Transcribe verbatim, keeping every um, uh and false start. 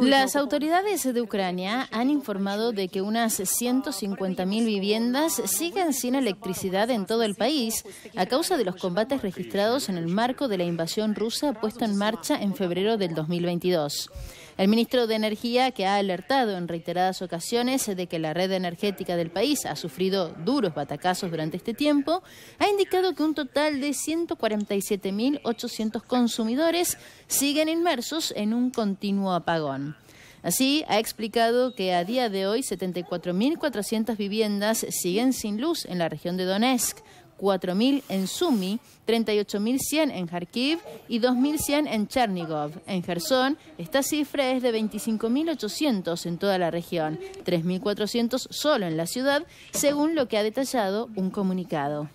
Las autoridades de Ucrania han informado de que unas ciento cincuenta mil viviendas siguen sin electricidad en todo el país a causa de los combates registrados en el marco de la invasión rusa puesta en marcha en febrero del dos mil veintidós. El ministro de Energía, que ha alertado en reiteradas ocasiones de que la red energética del país ha sufrido duros batacazos durante este tiempo, ha indicado que un total de ciento cuarenta y siete mil ochocientos consumidores siguen inmersos en un continuo apagón. Así, ha explicado que a día de hoy setenta y cuatro mil cuatrocientas viviendas siguen sin luz en la región de Donetsk, cuatro mil en Sumy, treinta y ocho mil cien en Kharkiv y dos mil cien en Chernigov. En Jersón, esta cifra es de veinticinco mil ochocientos en toda la región, tres mil cuatrocientos solo en la ciudad, según lo que ha detallado un comunicado.